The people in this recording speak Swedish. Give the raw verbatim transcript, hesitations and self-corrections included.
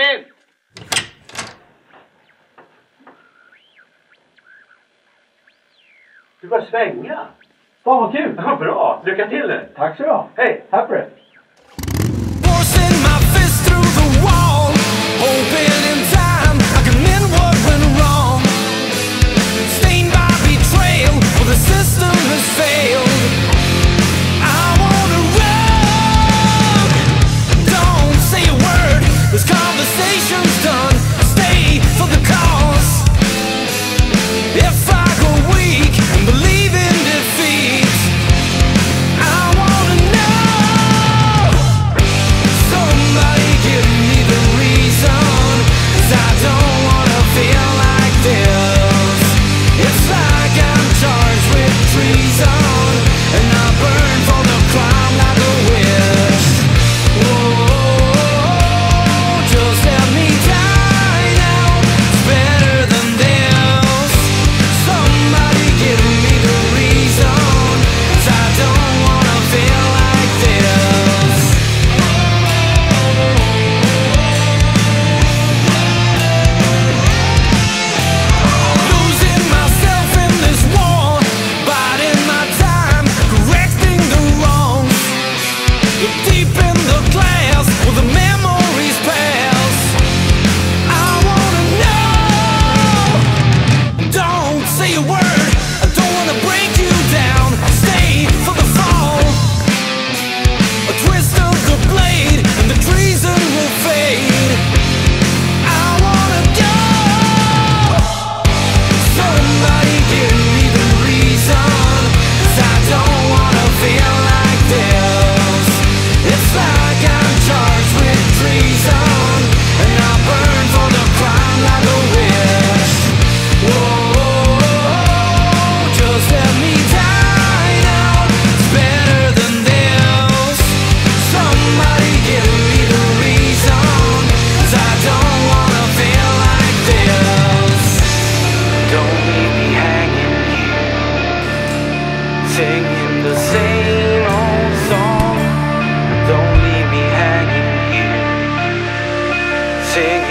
in. Du bara svänga. Fan vad kul. Ja, bra. Lycka till nu. Tack så bra. Hej. Tack för det. Singing the same old song, don't leave me hanging here. Singing